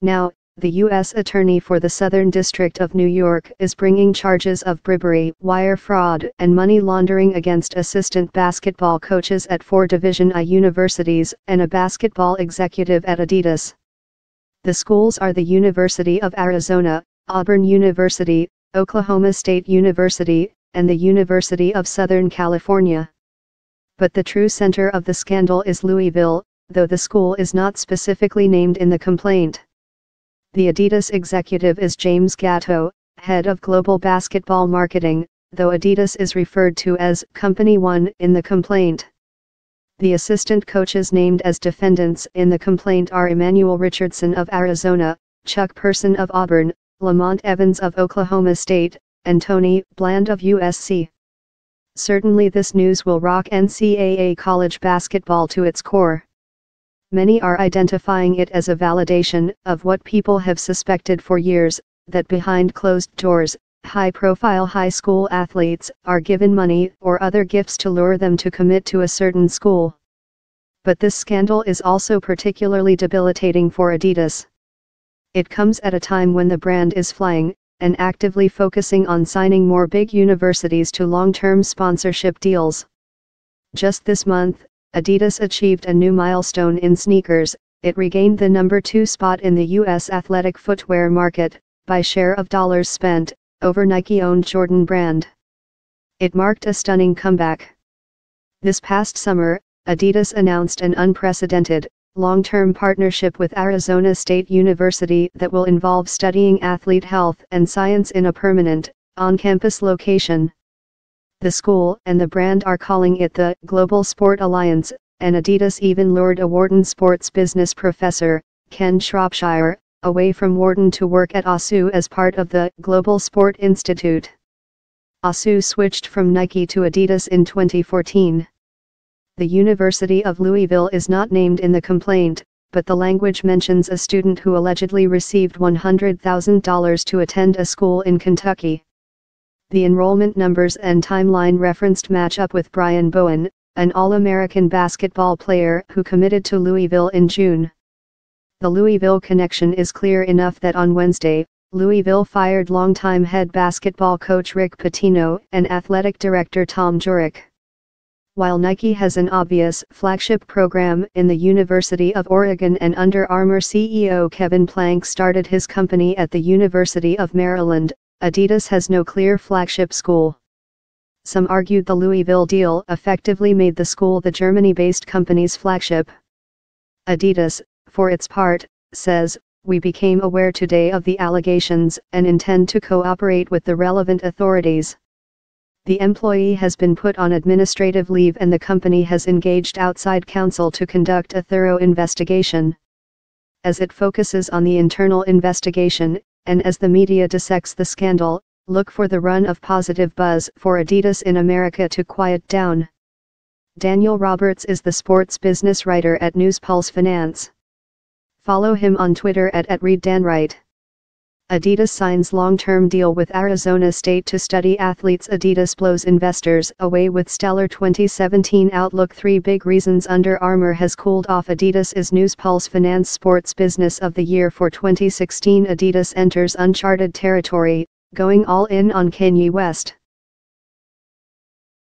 Now, the U.S. Attorney for the Southern District of New York is bringing charges of bribery, wire fraud, and money laundering against assistant basketball coaches at 4 Division I universities and a basketball executive at Adidas. The schools are the University of Arizona, Auburn University, Oklahoma State University, and the University of Southern California. But the true center of the scandal is Louisville, though the school is not specifically named in the complaint. The Adidas executive is James Gatto, head of global basketball marketing, though Adidas is referred to as Company One in the complaint. The assistant coaches named as defendants in the complaint are Emmanuel Richardson of Arizona, Chuck Person of Auburn, Lamont Evans of Oklahoma State, and Tony Bland of USC. Certainly this news will rock NCAA college basketball to its core. Many are identifying it as a validation of what people have suspected for years, that behind closed doors, high-profile high school athletes are given money or other gifts to lure them to commit to a certain school. But this scandal is also particularly debilitating for Adidas. It comes at a time when the brand is flying, and actively focusing on signing more big universities to long-term sponsorship deals. Just this month, Adidas achieved a new milestone in sneakers. It regained the number 2 spot in the U.S. athletic footwear market, by share of dollars spent, over Nike-owned Jordan Brand. It marked a stunning comeback. This past summer, Adidas announced an unprecedented, long-term partnership with Arizona State University that will involve studying athlete health and science in a permanent, on-campus location. The school and the brand are calling it the Global Sport Alliance, and Adidas even lured a Wharton sports business professor, Ken Shropshire, away from Wharton to work at ASU as part of the Global Sport Institute. ASU switched from Nike to Adidas in 2014. The University of Louisville is not named in the complaint, but the language mentions a student who allegedly received $100,000 to attend a school in Kentucky. The enrollment numbers and timeline referenced match up with Brian Bowen, an All-American basketball player who committed to Louisville in June. The Louisville connection is clear enough that on Wednesday, Louisville fired longtime head basketball coach Rick Pitino and athletic director Tom Jurek. While Nike has an obvious flagship program in the University of Oregon and Under Armour CEO Kevin Plank started his company at the University of Maryland, Adidas has no clear flagship school. Some argued the Louisville deal effectively made the school the Germany-based company's flagship. Adidas, for its part, says, "We became aware today of the allegations and intend to cooperate with the relevant authorities." The employee has been put on administrative leave and the company has engaged outside counsel to conduct a thorough investigation. As it focuses on the internal investigation, and as the media dissects the scandal, look for the run of positive buzz for Adidas in America to quiet down. Daniel Roberts is the sports business writer at News Pulse Finance. Follow him on Twitter at @ReedDanWright. Adidas signs long-term deal with Arizona State to study athletes. Adidas blows investors away with stellar 2017 outlook. 3 big reasons Under Armour has cooled off. Adidas is News Pulse Finance Sports Business of the Year for 2016. Adidas enters uncharted territory, going all in on Kanye West.